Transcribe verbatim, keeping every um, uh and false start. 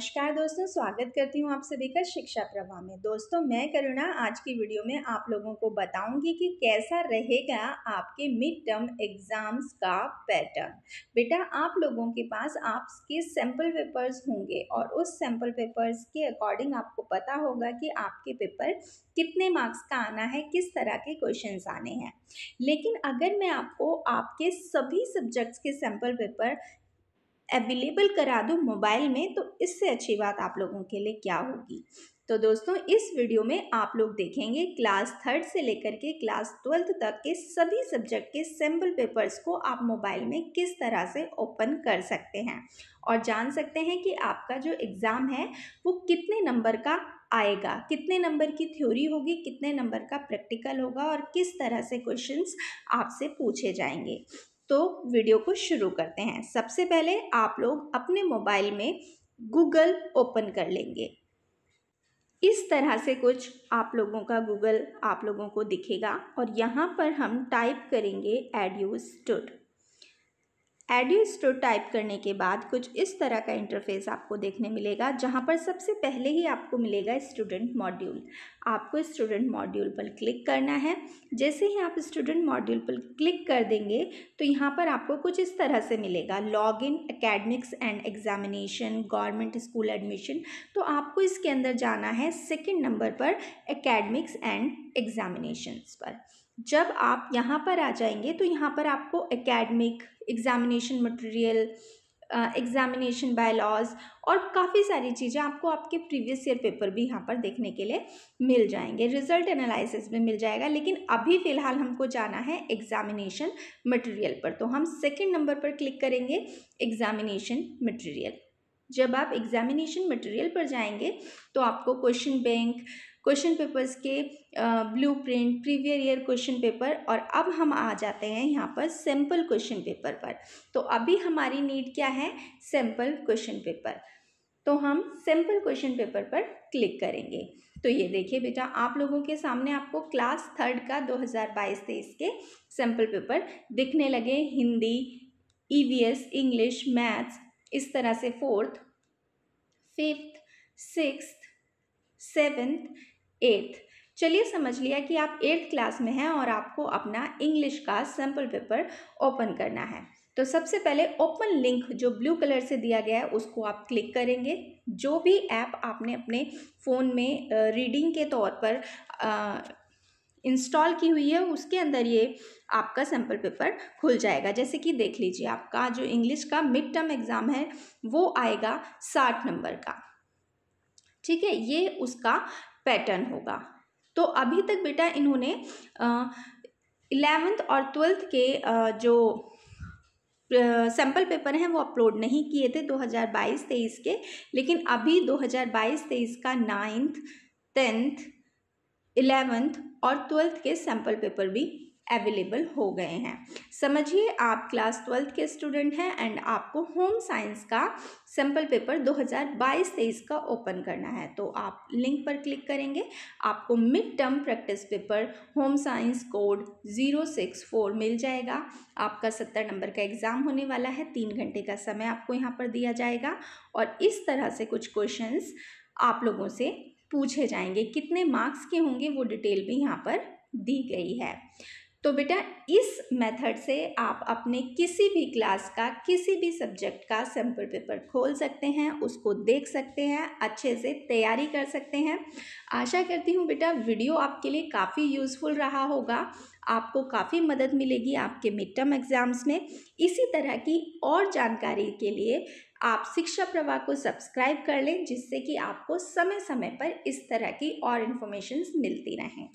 नमस्कार दोस्तों, स्वागत करती हूँ आप सभी का शिक्षा प्रवाह में। दोस्तों मैं करुणा आज की वीडियो में आप लोगों को बताऊंगी कि कैसा रहेगा आपके मिड टर्म एग्ज़ाम्स का पैटर्न। बेटा आप लोगों के पास आपके सैम्पल पेपर्स होंगे और उस सैम्पल पेपर्स के अकॉर्डिंग आपको पता होगा कि आपके पेपर कितने मार्क्स का आना है, किस तरह के क्वेश्चंस आने हैं। लेकिन अगर मैं आपको आपके सभी सब्जेक्ट्स के सैम्पल पेपर अवेलेबल करा दूँ मोबाइल में तो इससे अच्छी बात आप लोगों के लिए क्या होगी। तो दोस्तों इस वीडियो में आप लोग देखेंगे क्लास थर्ड से लेकर के क्लास ट्वेल्थ तक के सभी सब्जेक्ट के सैम्पल पेपर्स को आप मोबाइल में किस तरह से ओपन कर सकते हैं और जान सकते हैं कि आपका जो एग्ज़ाम है वो कितने नंबर का आएगा, कितने नंबर की थ्योरी होगी, कितने नंबर का प्रैक्टिकल होगा और किस तरह से क्वेश्चंस आपसे पूछे जाएंगे। तो वीडियो को शुरू करते हैं। सबसे पहले आप लोग अपने मोबाइल में गूगल ओपन कर लेंगे। इस तरह से कुछ आप लोगों का गूगल आप लोगों को दिखेगा और यहाँ पर हम टाइप करेंगे एड्यूस्टूड। एड्यूस्टूड टाइप करने के बाद कुछ इस तरह का इंटरफेस आपको देखने मिलेगा, जहाँ पर सबसे पहले ही आपको मिलेगा स्टूडेंट मॉड्यूल। आपको स्टूडेंट मॉड्यूल पर क्लिक करना है। जैसे ही आप स्टूडेंट मॉड्यूल पर क्लिक कर देंगे तो यहाँ पर आपको कुछ इस तरह से मिलेगा log in, academics and examination, government school admission. तो आपको इसके अंदर जाना है सेकेंड नंबर पर एकेडमिक्स एंड एग्जामिनेशंस पर। जब आप यहाँ पर आ जाएंगे तो यहाँ पर आपको academic, examination material, examination bylaws और काफ़ी सारी चीज़ें आपको आपके प्रीवियस ईयर पेपर भी यहाँ पर देखने के लिए मिल जाएंगे। रिजल्ट एनालिसिस भी मिल जाएगा, लेकिन अभी फ़िलहाल हमको जाना है एग्ज़ामिनेशन मटेरियल पर। तो हम सेकंड नंबर पर क्लिक करेंगे एग्ज़ामिनेशन मटेरियल। जब आप एग्ज़ामिनेशन मटेरियल पर जाएंगे तो आपको क्वेश्चन बैंक, क्वेश्चन पेपर्स के blueprint, previous year question paper और अब हम आ जाते हैं यहाँ पर सैम्पल क्वेश्चन पेपर पर। तो अभी हमारी नीड क्या है? Sample question paper. तो हम सैम्पल क्वेश्चन पेपर पर क्लिक करेंगे। तो ये देखिए बेटा आप लोगों के सामने आपको क्लास थर्ड का दो हज़ार बाईस तेईस के सैम्पल पेपर दिखने लगे। Hindi, E V S, English, maths, इस तरह से fourth, fifth, six, seventh, eighth. चलिए समझ लिया कि आप एट्थ क्लास में हैं और आपको अपना इंग्लिश का सैम्पल पेपर ओपन करना है। तो सबसे पहले ओपन लिंक जो ब्लू कलर से दिया गया है उसको आप क्लिक करेंगे। जो भी ऐप आपने अपने फ़ोन में रीडिंग के तौर पर इंस्टॉल की हुई है उसके अंदर ये आपका सैम्पल पेपर खुल जाएगा। जैसे कि देख लीजिए आपका जो इंग्लिश का मिड टर्म एग्ज़ाम है वो आएगा साठ नंबर का, ठीक है, ये उसका पैटर्न होगा। तो अभी तक बेटा इन्होंने इलेवेंथ और ट्वेल्थ के आ, जो सैम्पल पेपर हैं वो अपलोड नहीं किए थे दो हज़ार बाईस तेईस के, लेकिन अभी दो हज़ार बाईस तेईस का नाइन्थ, टेंथ, इलेवेंथ और ट्वेल्थ के सैम्पल पेपर भी अवेलेबल हो गए हैं। समझिए आप क्लास ट्वेल्थ के स्टूडेंट हैं एंड आपको होम साइंस का सैम्पल पेपर दो हज़ार बाईस तेईस का ओपन करना है। तो आप लिंक पर क्लिक करेंगे, आपको mid term practice paper home science code zero six four मिल जाएगा। आपका सत्तर नंबर का एग्ज़ाम होने वाला है। तीन घंटे का समय आपको यहाँ पर दिया जाएगा और इस तरह से कुछ क्वेश्चंस आप लोगों से पूछे जाएंगे। कितने मार्क्स के होंगे वो डिटेल भी यहाँ पर दी गई है। तो बेटा इस मेथड से आप अपने किसी भी क्लास का, किसी भी सब्जेक्ट का सैम्पल पेपर खोल सकते हैं, उसको देख सकते हैं, अच्छे से तैयारी कर सकते हैं। आशा करती हूँ बेटा वीडियो आपके लिए काफ़ी यूज़फुल रहा होगा, आपको काफ़ी मदद मिलेगी आपके मिड टर्म एग्ज़ाम्स में। इसी तरह की और जानकारी के लिए आप शिक्षा प्रवाह को सब्सक्राइब कर लें, जिससे कि आपको समय समय पर इस तरह की और इन्फॉर्मेशन मिलती रहें।